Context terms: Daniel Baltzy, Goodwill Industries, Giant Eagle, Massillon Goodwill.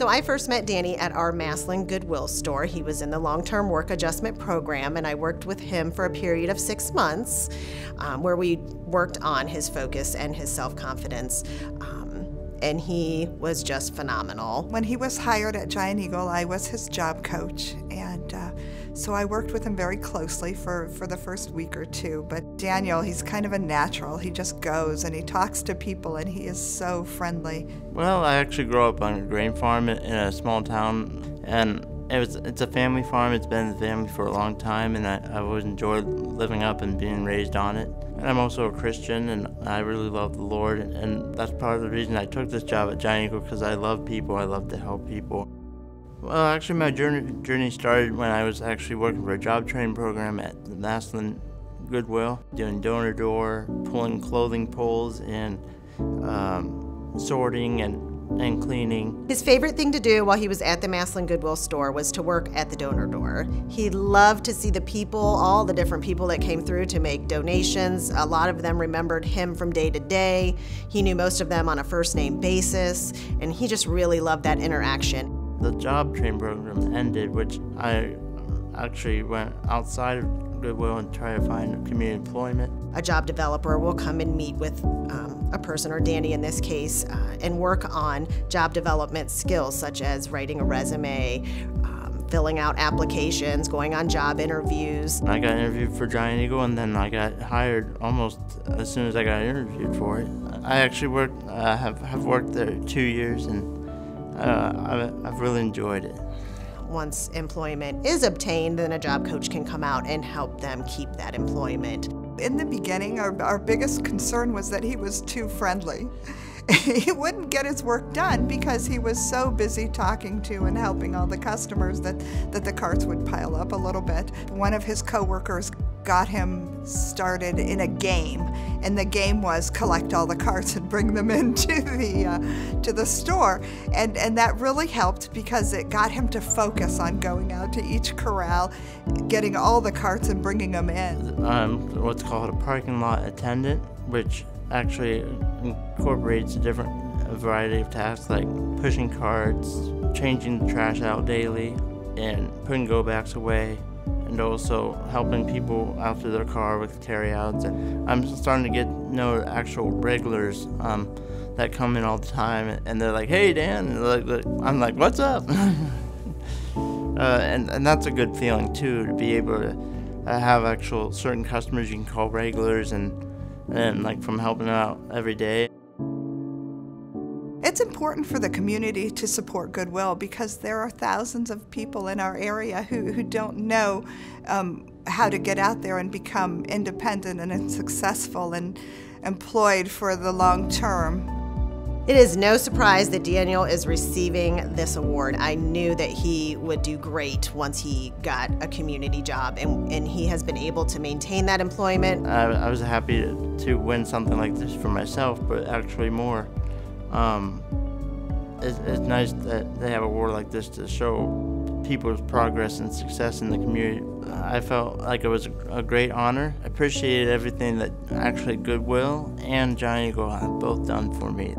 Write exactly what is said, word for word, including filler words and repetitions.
So I first met Danny at our Massillon Goodwill store. He was in the long-term work adjustment program, and I worked with him for a period of six months um, where we worked on his focus and his self-confidence. Um, and he was just phenomenal. When he was hired at Giant Eagle, I was his job coach, and uh, so I worked with him very closely for, for the first week or two. But Daniel, he's kind of a natural. He just goes and he talks to people, and he is so friendly. Well, I actually grew up on a grain farm in a small town, and it was, it's a family farm. It's been in the family for a long time, and I, I've always enjoyed living up and being raised on it. And I'm also a Christian, and I really love the Lord, and, and that's part of the reason I took this job at Giant Eagle, because I love people, I love to help people. Well, actually my journey, journey started when I was actually working for a job training program at the Massillon Goodwill, doing door-to-door, pulling clothing poles, and um, sorting, and and cleaning. His favorite thing to do while he was at the Massillon Goodwill store was to work at the donor door. He loved to see the people, all the different people that came through to make donations. A lot of them remembered him from day to day. He knew most of them on a first name basis, and he just really loved that interaction. The job training program ended, which I actually went outside of Goodwill and tried to find community employment. A job developer will come and meet with um, a person, or Danny in this case, uh, and work on job development skills such as writing a resume, um, filling out applications, going on job interviews. I got interviewed for Giant Eagle, and then I got hired almost as soon as I got interviewed for it. I actually worked, uh, have, have worked there two years, and uh, I've really enjoyed it. Once employment is obtained, then a job coach can come out and help them keep that employment. In the beginning, our, our biggest concern was that he was too friendly. He wouldn't get his work done because he was so busy talking to and helping all the customers that, that the carts would pile up a little bit. One of his coworkers got him started in a game, and the game was collect all the carts and bring them into the uh, to the store, and and that really helped because it got him to focus on going out to each corral, getting all the carts and bringing them in. I'm what's called a parking lot attendant, which actually incorporates a different variety of tasks like pushing carts, changing the trash out daily, and putting go backs away, and also helping people out to their car with carryouts. And I'm starting to get to know actual regulars um, that come in all the time, and they're like, "Hey, Dan," and I'm like, "What's up?" uh, and, and that's a good feeling too, to be able to have actual certain customers you can call regulars, and, and like from helping out every day. It's important for the community to support Goodwill because there are thousands of people in our area who, who don't know um, how to get out there and become independent and successful and employed for the long term. It is no surprise that Daniel is receiving this award. I knew that he would do great once he got a community job, and, and he has been able to maintain that employment. I, I was happy to, to win something like this for myself, but actually more. Um, it's, it's nice that they have a award like this to show people's progress and success in the community. I felt like it was a great honor. I appreciated everything that actually Goodwill and Giant Eagle have both done for me.